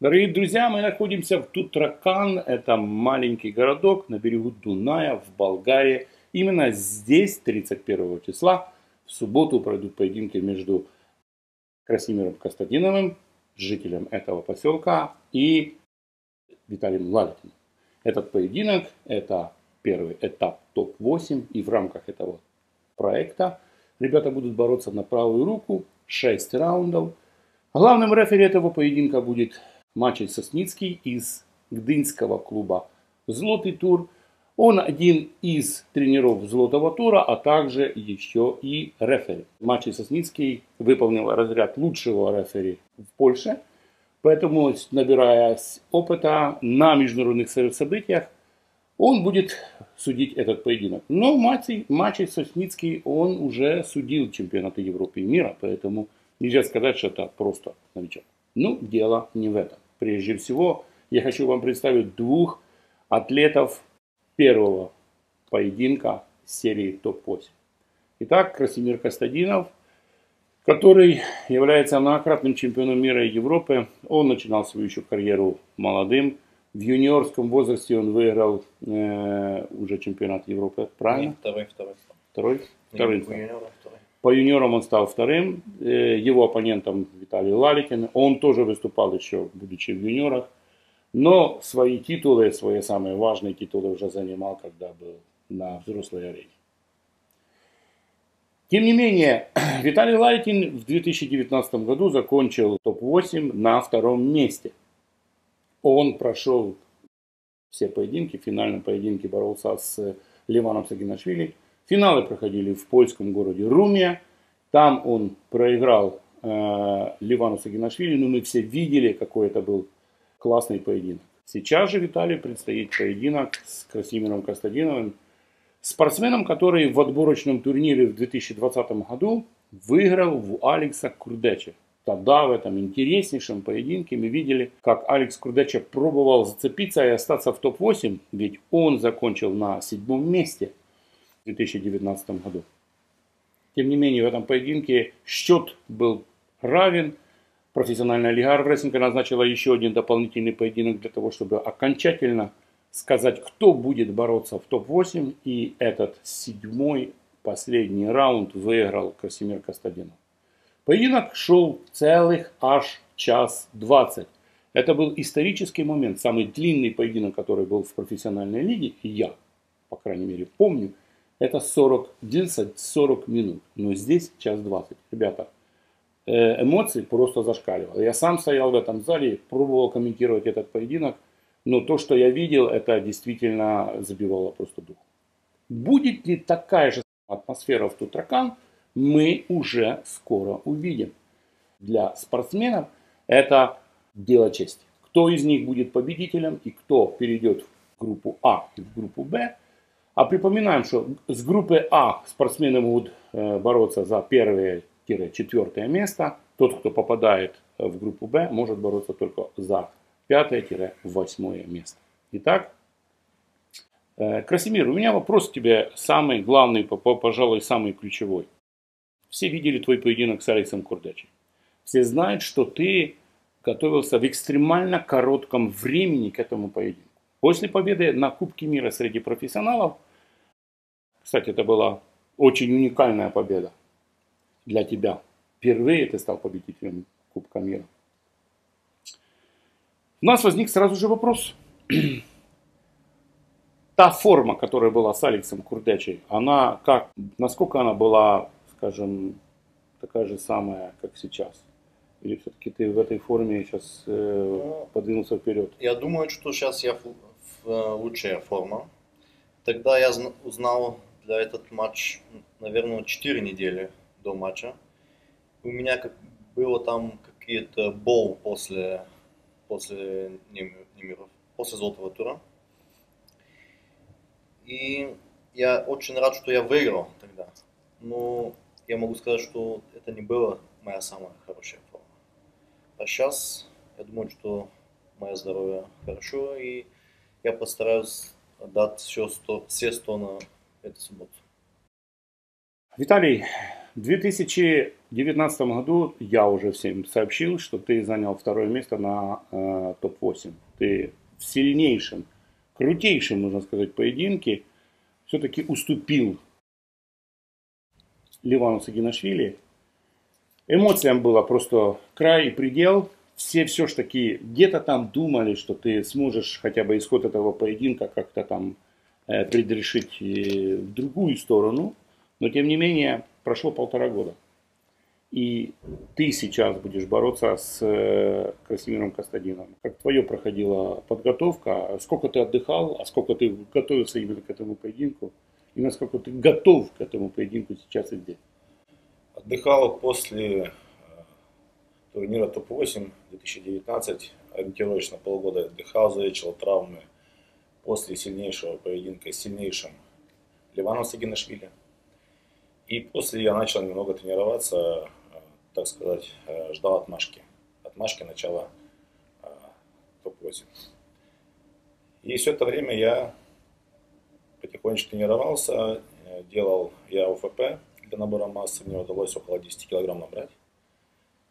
Дорогие друзья, мы находимся в Тутракан, это маленький городок на берегу Дуная в Болгарии. Именно здесь 31 числа в субботу пройдут поединки между Красимиром Костадиновым, жителем этого поселка, и Виталием Лалетиным. Этот поединок – это первый этап ТОП-8, и в рамках этого проекта ребята будут бороться на правую руку, 6 раундов. Главным рефери этого поединка будет Мачей Сосницкий из Гдынского клуба «Злотый тур». Он один из тренеров «Злотого тура», а также еще и рефери. Мачей Сосницкий выполнил разряд лучшего рефери в Польше, поэтому, набираясь опыта на международных событиях, он будет судить этот поединок. Но Мачей Сосницкий, он уже судил чемпионаты Европы и мира, поэтому нельзя сказать, что это просто новичок. Ну, дело не в этом. Прежде всего, я хочу вам представить двух атлетов первого поединка серии ТОП-8. Итак, Красимир Костадинов, который является многократным чемпионом мира и Европы. Он начинал свою еще карьеру молодым. В юниорском возрасте он выиграл уже чемпионат Европы, правильно? Второй. По юниорам он стал вторым, его оппонентом Виталий Лалетин. Он тоже выступал еще, будучи в юниорах. Но свои титулы, свои самые важные титулы уже занимал, когда был на взрослой арене. Тем не менее, Виталий Лалетин в 2019 году закончил ТОП-8 на втором месте. Он прошел все поединки, в финальном поединке боролся с Леваном Сагинашвили. Финалы проходили в польском городе Румия. Там он проиграл Левану Сагинашвили, но мы все видели, какой это был классный поединок. Сейчас же Виталию предстоит поединок с Красимиром Костадиновым, спортсменом, который в отборочном турнире в 2020 году выиграл в Алекса Курдече. Тогда в этом интереснейшем поединке мы видели, как Алекс Курдече пробовал зацепиться и остаться в ТОП-8, ведь он закончил на 7-м месте в 2019 году. Тем не менее, в этом поединке счет был равен. Профессиональная лига армрестлинга назначила еще один дополнительный поединок для того, чтобы окончательно сказать, кто будет бороться в ТОП-8. И этот 7-й, последний раунд выиграл Красимир Костадинов. Поединок шел целых аж 1:20. Это был исторический момент. Самый длинный поединок, который был в профессиональной лиге, я, по крайней мере, помню, это длился 40 минут. Но здесь 1:20. Ребята, эмоции просто зашкаливали. Я сам стоял в этом зале и пробовал комментировать этот поединок. Но то, что я видел, это действительно забивало просто дух. Будет ли такая же атмосфера в Тутракан, мы уже скоро увидим. Для спортсменов это дело чести. Кто из них будет победителем и кто перейдет в группу А и в группу Б. А припоминаем, что с группы А спортсмены будут бороться за первое-четвертое место. Тот, кто попадает в группу Б, может бороться только за 5-8 место. Итак, Красимир, у меня вопрос к тебе самый главный, пожалуй, самый ключевой. Все видели твой поединок с Алексом Курдече. Все знают, что ты готовился в экстремально коротком времени к этому поединку. После победы на Кубке мира среди профессионалов, кстати, это была очень уникальная победа для тебя. Впервые ты стал победителем Кубка мира. У нас возник сразу же вопрос. Та форма, которая была с Алексом Курдечей, она как, насколько она была, скажем, такая же самая, как сейчас? Или все-таки ты в этой форме сейчас подвинулся вперед? Я думаю, что сейчас я в лучшая форма. Тогда я узнал для этот матч, наверное, 4 недели до матча. У меня было там какие-то бол после золотого тура. И я очень рад, что я выиграл тогда. Но я могу сказать, что это не была моя самая хорошая форма. А сейчас я думаю, что мое здоровье хорошо, и я постараюсь отдать все 100 на эту субботу. Виталий, В 2019 году я уже всем сообщил, что ты занял второе место на ТОП-8. Ты в сильнейшем, крутейшем, можно сказать, поединке все-таки уступил Левану Сагинашвили. Эмоциям было просто край и предел. Все ж таки где-то там думали, что ты сможешь хотя бы исход этого поединка как-то там предрешить в другую сторону. Но тем не менее прошло 1,5 года. И ты сейчас будешь бороться с Красимиром Костадиновым. Как твое проходила подготовка? Сколько ты отдыхал? А сколько ты готовился именно к этому поединку? И насколько ты готов к этому поединку сейчас и здесь? Отдыхал после турнира ТОП-8 2019. Ориентировочно полгода отдыхал, залечил травмы после сильнейшего поединка с сильнейшим Леваном Сагинашвили. И после я начал немного тренироваться, так сказать, ждал отмашки. Отмашки начала ТОП-8. И все это время я потихонечку тренировался, делал я ОФП для набора массы, мне удалось около 10 килограмм набрать.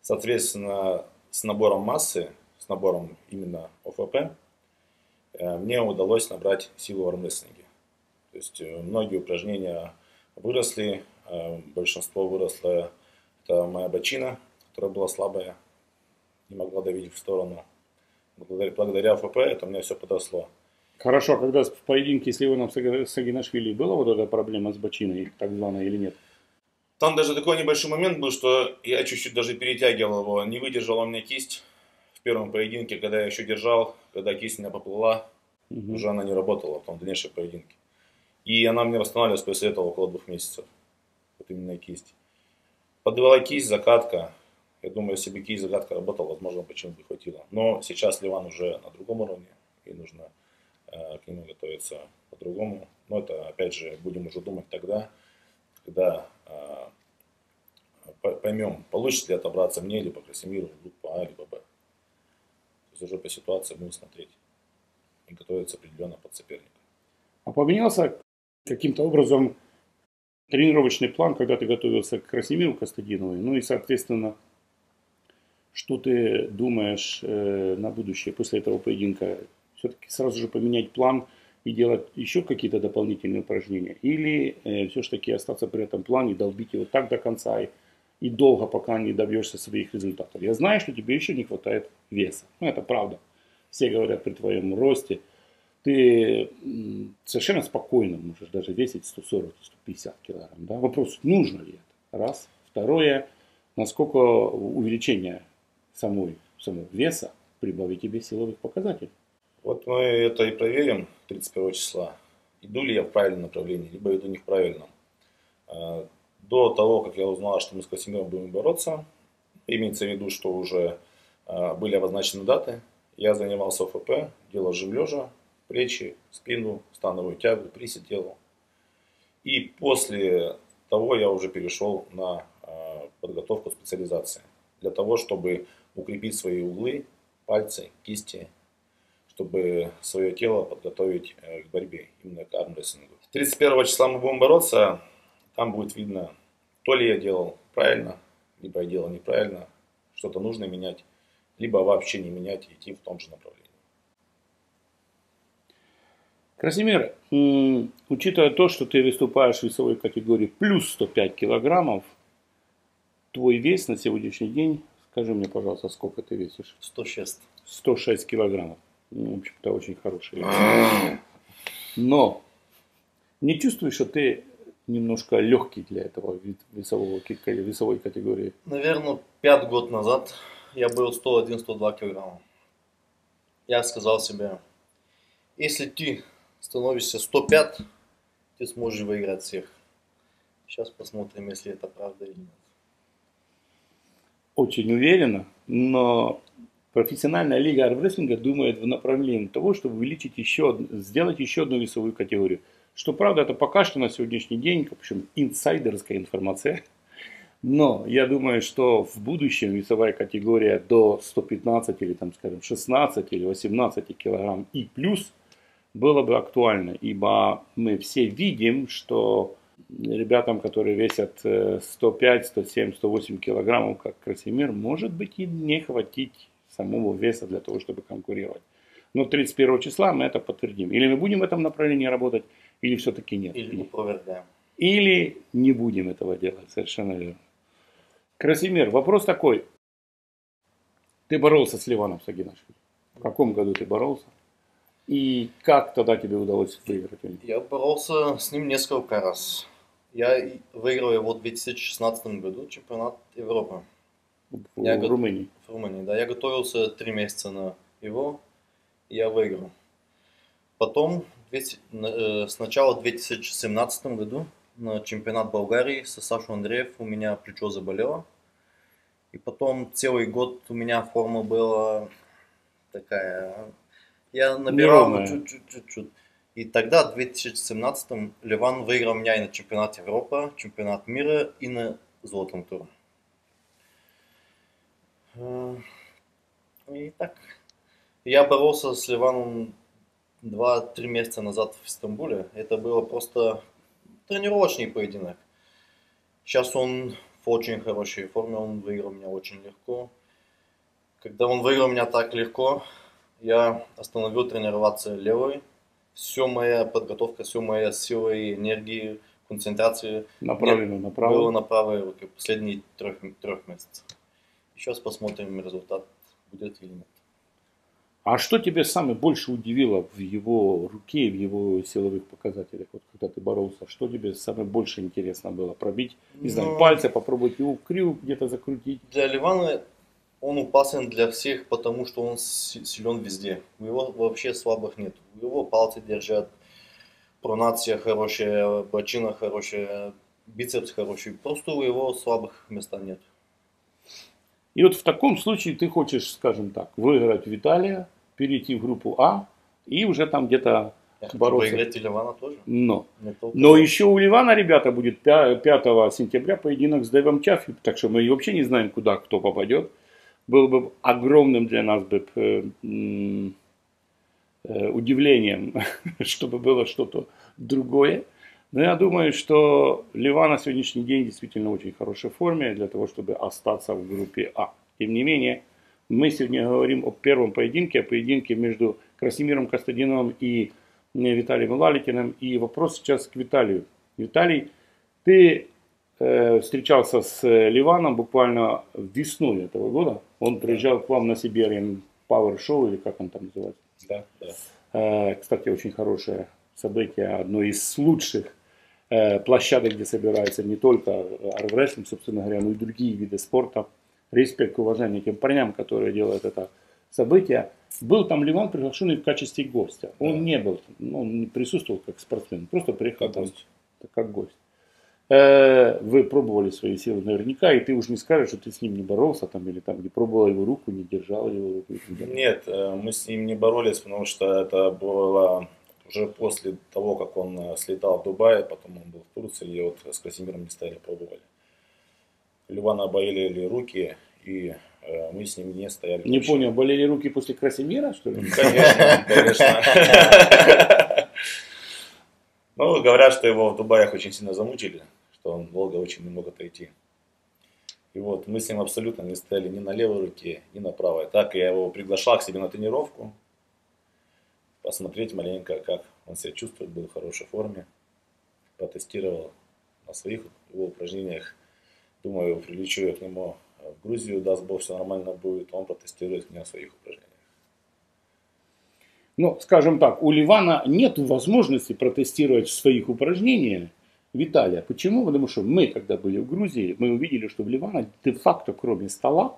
Соответственно, с набором массы, с набором именно ОФП, мне удалось набрать силу в армрестлинге. То есть многие упражнения выросли. Большинство выросло. Это моя бочина, которая была слабая, не могла давить в сторону. Благодаря ФП это у меня все подросло. Хорошо, когда в поединке с Леваном Сагинашвили была вот эта проблема с бочиной, так званая, или нет? Там даже такой небольшой момент был, что я чуть-чуть даже перетягивал его. Не выдержала у меня кисть в первом поединке, когда я еще держал, когда кисть у меня поплыла, уже она не работала потом в дальнейшем поединке. И она мне восстанавливалась после этого около 2 месяцев. Вот именно кисть. Подвела кисть, закатка. Я думаю, если бы кисть, закатка работала, возможно, почему-то хватило. Но сейчас Леван уже на другом уровне. И нужно к нему готовиться по-другому. Но это, опять же, будем уже думать тогда, когда поймем, получится ли отобраться мне, либо Красимиру, группа А, либо Б. То есть уже по ситуации будем смотреть. И готовиться определенно под соперника. А поменялся каким-то образом тренировочный план, когда ты готовился к Красимиру Костадинову, ну и, соответственно, что ты думаешь на будущее после этого поединка? Все-таки сразу же поменять план и делать еще какие-то дополнительные упражнения? Или все-таки остаться при этом плане, долбить его так до конца и долго, пока не добьешься своих результатов? Я знаю, что тебе еще не хватает веса. Ну, это правда. Все говорят при твоем росте. Ты совершенно спокойно можешь даже весить 140-150 килограмм. Да? Вопрос, нужно ли это? Раз. Второе, насколько увеличение самого веса прибавит тебе силовых показателей? Вот мы это и проверим 31 числа. Иду ли я в правильном направлении, либо иду не в правильном. До того, как я узнал, что мы с Красимиром будем бороться, имеется в виду, что уже были обозначены даты. Я занимался ОФП, делал жим лежа. Плечи, спину, становую тягу, присед делал. И после того я уже перешел на подготовку специализации. Для того, чтобы укрепить свои углы, пальцы, кисти, чтобы свое тело подготовить к борьбе, именно к армрестлингу. 31 числа мы будем бороться. Там будет видно, то ли я делал правильно, либо я делал неправильно. Что-то нужно менять, либо вообще не менять и идти в том же направлении. Красимир, учитывая то, что ты выступаешь в весовой категории плюс 105 килограммов, твой вес на сегодняшний день, скажи мне, пожалуйста, сколько ты весишь? 106. 106 килограммов. Ну, в общем-то, очень хороший вес. Но не чувствуешь, что ты немножко легкий для этого весовой категории? Наверное, 5 год назад я был 101-102 килограмма. Я сказал себе, если ты становишься 105, ты сможешь выиграть всех. Сейчас посмотрим, если это правда или нет. Очень уверенно, но профессиональная лига армрестлинга думает в направлении того, чтобы увеличить сделать еще одну весовую категорию. Что правда, это пока что на сегодняшний день, в общем, инсайдерская информация. Но я думаю, что в будущем весовая категория до 115 или там, скажем, 16 или 18 килограмм и плюс было бы актуально, ибо мы все видим, что ребятам, которые весят 105, 107, 108 килограммов, как Красимир, может быть и не хватить самого веса для того, чтобы конкурировать. Но 31 числа мы это подтвердим. Или мы будем в этом направлении работать, или все-таки нет. Или опровергаем. Или не будем этого делать, совершенно верно. Красимир, вопрос такой. Ты боролся с Леваном Сагинашвили. В каком году ты боролся? И как тогда тебе удалось выиграть? Я боролся с ним несколько раз. Я выиграл его в 2016 году чемпионат Европы. В Румынии? В Румынии, да. Я готовился 3 месяца на его, и я выиграл. Потом, с начала 2017 году, на чемпионат Болгарии со Сашей Андреев у меня плечо заболело. И потом целый год у меня форма была такая... Я набирал чуть-чуть. И тогда, в 2017-м, Леван выиграл меня и на чемпионат Европы, чемпионат мира и на золотом туре. И так. Я боролся с Леваном 2-3 месяца назад в Стамбуле. Это было просто тренировочный поединок. Сейчас он в очень хорошей форме, он выиграл меня очень легко. Когда он выиграл меня так легко, я остановил тренироваться левой. Все моя подготовка, все моя сила и энергия, концентрация была на правой руке последние 3 месяцев. Сейчас посмотрим, результат будет или нет. А что тебе самое больше удивило в его руке, в его силовых показателях, вот когда ты боролся? Что тебе самое больше интересно было? Пробить, не знаю, пальцы, попробовать его крюк где-то закрутить? Для Левана он опасен для всех, потому что он силен везде. У него вообще слабых нет. У него пальцы держат, пронация хорошая, бочина хорошая, бицепс хороший. Просто у его слабых мест нет. И вот в таком случае ты хочешь, скажем так, выиграть Виталия, перейти в группу А и уже там где-то бороться. Выиграть и Левана тоже. Но еще у Левана, ребята, будет 5 сентября поединок с Дэйвом Чаффи. Так что мы вообще не знаем, куда кто попадет. Был бы огромным для нас удивлением, чтобы было что-то другое. Но я думаю, что Леван на сегодняшний день действительно в очень хорошей форме для того, чтобы остаться в группе А. Тем не менее, мы сегодня говорим о первом поединке, о поединке между Красимиром Костадиновым и Виталием Лалетиным. И вопрос сейчас к Виталию. Виталий, ты встречался с Леваном буквально весной этого года. Он приезжал к вам на Сибириан Power Show, или как он там называется. Да, да. Кстати, очень хорошее событие, одно из лучших площадок, где собираются не только армрестлинг, собственно говоря, но и другие виды спорта. Респект, уважение тем парням, которые делают это событие. Был там Леван приглашенный в качестве гостя. Он не был, он не присутствовал как спортсмен, просто приехал как гость. Вы пробовали свои силы наверняка, и ты уже не скажешь, что ты с ним не боролся там, или там не пробовал его руку, не держал его руку. Нет, мы с ним не боролись, потому что это было уже после того, как он слетал в Дубай, потом он был в Турции, и вот с Красимиром не стали пробовали. Левана болели руки, и мы с ним не стояли. Не понял, болели руки после Красимира, что ли? Конечно, конечно. Ну, говорят, что его в Дубаях очень сильно замучили, что он долго очень не мог отойти. И вот мы с ним абсолютно не стояли ни на левой руке, ни на правой. Так я его приглашал к себе на тренировку, посмотреть маленько, как он себя чувствует, был в хорошей форме. Потестировал на своих его упражнениях. Думаю, прилечу я к нему в Грузию, даст Бог, все нормально будет. Он протестирует меня на своих упражнениях. Ну, скажем так, у Левана нет возможности протестировать в своих упражнениях Виталия. Почему? Потому что мы, когда были в Грузии, мы увидели, что в Левана де-факто, кроме стола,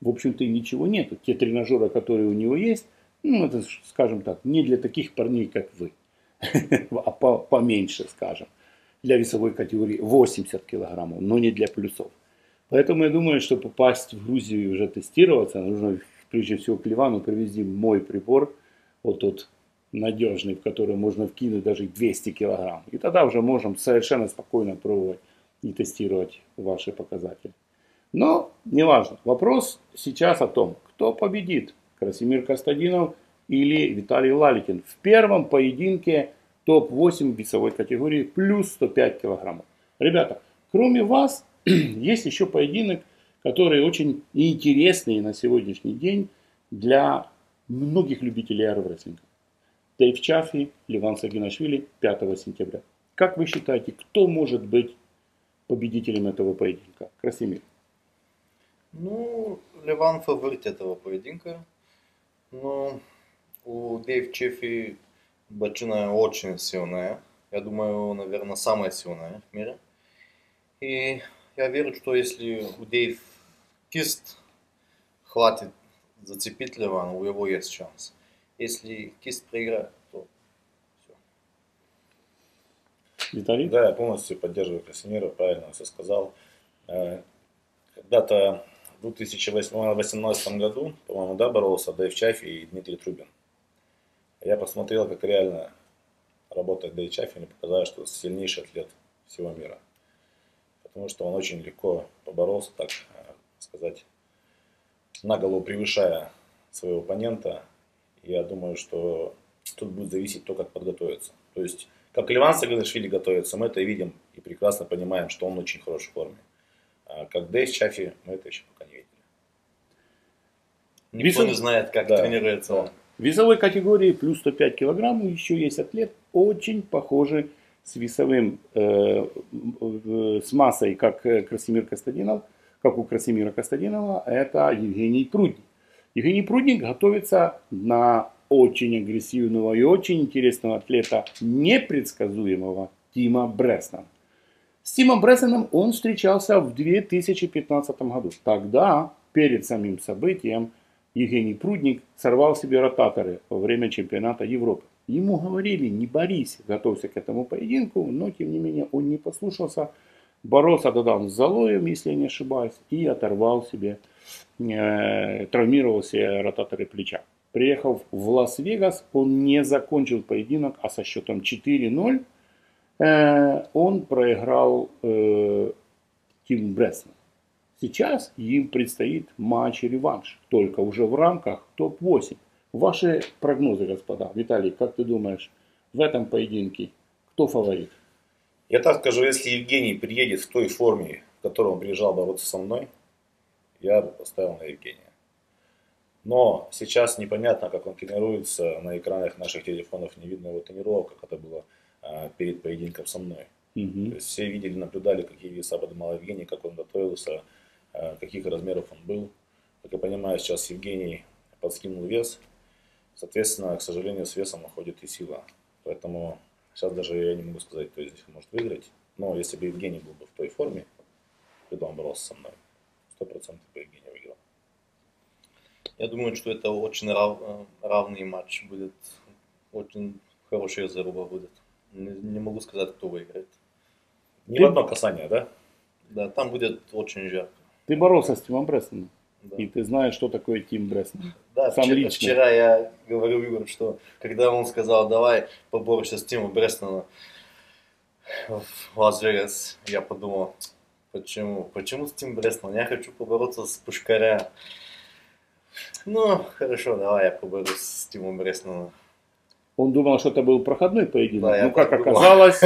в общем-то и ничего нету. Те тренажеры, которые у него есть, ну, это, скажем так, не для таких парней, как вы, а поменьше, скажем, для весовой категории 80 килограммов, но не для плюсов. Поэтому я думаю, что попасть в Грузию и уже тестироваться, нужно прежде всего к Левану привезти мой прибор, вот тот надежный, в который можно вкинуть даже 200 килограмм. И тогда уже можем совершенно спокойно пробовать и тестировать ваши показатели. Но неважно. Вопрос сейчас о том, кто победит. Красимир Костадинов или Виталий Лалетин в первом поединке ТОП-8 весовой категории плюс 105 килограммов. Ребята, кроме вас, есть еще поединок, который очень интересный на сегодняшний день для многих любителей аэро-рестлинга. Дэйв Чаффи, Леван Сагинашвили, 5 сентября. Как вы считаете, кто может быть победителем этого поединка? Красимир. Ну, Леван фаворит этого поединка. Но у Дэйв Чаффи бочина очень сильная. Я думаю, наверное, самая сильная в мире. И я верю, что если у Дэйв кист хватит зацепить Левана, у него есть шанс. Если кист проиграет, то все. Виталий? Да, я полностью поддерживаю Красимира, правильно все сказал. Когда-то в 2018 году, по-моему, да, боролся Дэйв Чаффи и Дмитрий Трубин. Я посмотрел, как реально работает Дэйв Чаффи, мне показалось, что сильнейший атлет всего мира. Потому что он очень легко поборолся, так сказать, на голову превышая своего оппонента. Я думаю, что тут будет зависеть то, как подготовиться. То есть, как Леван Сагинашвили готовится, мы это видим и прекрасно понимаем, что он очень хорош в форме. А как Дэйв Чаффи, мы это еще пока не видели. Никто не знает, как тренируется он. В весовой категории плюс 105 килограмм еще есть атлет, очень похожий с весовым, с массой, как Красимир Костадинов, как у Красимира Костадинова, это Евгений Прудник. Евгений Прудник готовится на очень агрессивного и очень интересного атлета, непредсказуемого Тима Бресена. С Тимом Бресеном он встречался в 2015 году. Тогда, перед самим событием, Евгений Прудник сорвал себе ротаторы во время чемпионата Европы. Ему говорили, не борись, готовься к этому поединку, но тем не менее он не послушался. Боролся с Залоем, если я не ошибаюсь, и оторвал себе, травмировался ротаторы плеча. Приехав в Лас-Вегас, он не закончил поединок, а со счетом 4-0 он проиграл Тим Бресену. Сейчас им предстоит матч-реванш, только уже в рамках ТОП-8. Ваши прогнозы, господа. Виталий, как ты думаешь, в этом поединке кто фаворит? Я так скажу, если Евгений приедет в той форме, в которой он приезжал бороться со мной, я бы поставил на Евгения. Но сейчас непонятно, как он тренируется. На экранах наших телефонов не видно его тренировок, как это было перед поединком со мной. То есть все видели, наблюдали, какие веса поднимал Евгений, как он готовился, каких размеров он был. Как я понимаю, сейчас Евгений подскинул вес. Соответственно, к сожалению, с весом уходит и сила. Поэтому сейчас даже я не могу сказать, кто из них может выиграть. Но если бы Евгений был бы в той форме, когда он боролся со мной, 100% бы Евгений выиграл. Я думаю, что это очень равный матч будет. Очень хорошая заруба будет. Не могу сказать, кто выиграет. Не в одно касание, да? Да, там будет очень жарко. Ты боролся с Тимом Бресеном. Да. И ты знаешь, что такое Тим Бресен. Да, вчера я говорил Игорю, что когда он сказал, давай поборешься с Тимом Бресеном в Лас-Вегас, я подумал, почему с Тим Бресеном? Я хочу побороться с Пушкаря. Ну, хорошо, давай я поборусь с Тимом Бресеном. Он думал, что это был проходной поединок, да, но как оказалось,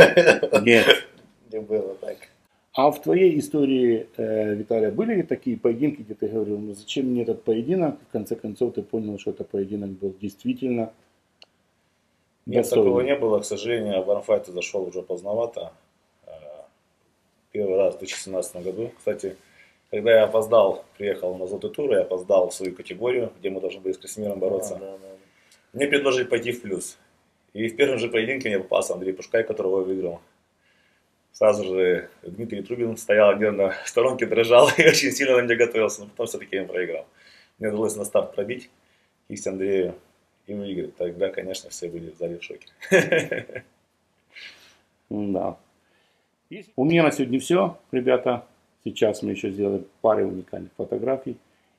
нет. Не было так. А в твоей истории, Виталий, были ли такие поединки, где ты говорил, ну зачем мне этот поединок? В конце концов, ты понял, что этот поединок был действительно достойный. Нет, такого не было. К сожалению, в Armbets зашел уже поздновато. Первый раз в 2017 году. Кстати, когда я опоздал, приехал на «Злотый тур», я опоздал в свою категорию, где мы должны были с Красимиром бороться. Да. Мне предложили пойти в плюс. И в первом же поединке мне попался Андрей Пушкай, которого я выиграл. Сразу же Дмитрий Трубин стоял нервно в сторонке, дрожал и очень сильно на меня готовился, но потом все-таки я проиграл. Мне удалось на старт пробить, кисть Андрею и выиграть. Тогда, конечно, все были в зале в шоке. Да. У меня на сегодня все, ребята. Сейчас мы еще сделаем пару уникальных фотографий.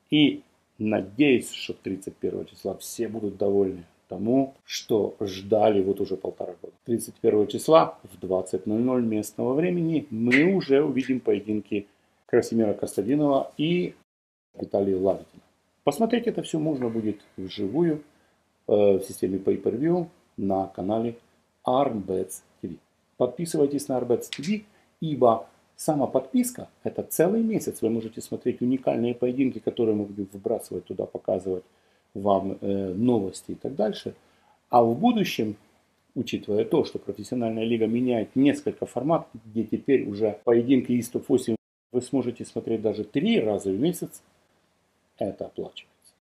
И надеюсь, что 31 числа все будут довольны тому, что ждали вот уже полтора года. 31 числа в 20:00 местного времени мы уже увидим поединки Красимира Костадинова и Виталия Лалетина. Посмотреть это все можно будет вживую в системе Pay-Per-View на канале Armbets TV. Подписывайтесь на Armbets TV, ибо сама подписка – это целый месяц. Вы можете смотреть уникальные поединки, которые мы будем выбрасывать туда, показывать вам новости и так дальше. А в будущем, учитывая то, что профессиональная лига меняет несколько форматов, где теперь уже поединки из ТОП-8 вы сможете смотреть даже 3 раза в месяц, это оплачивается.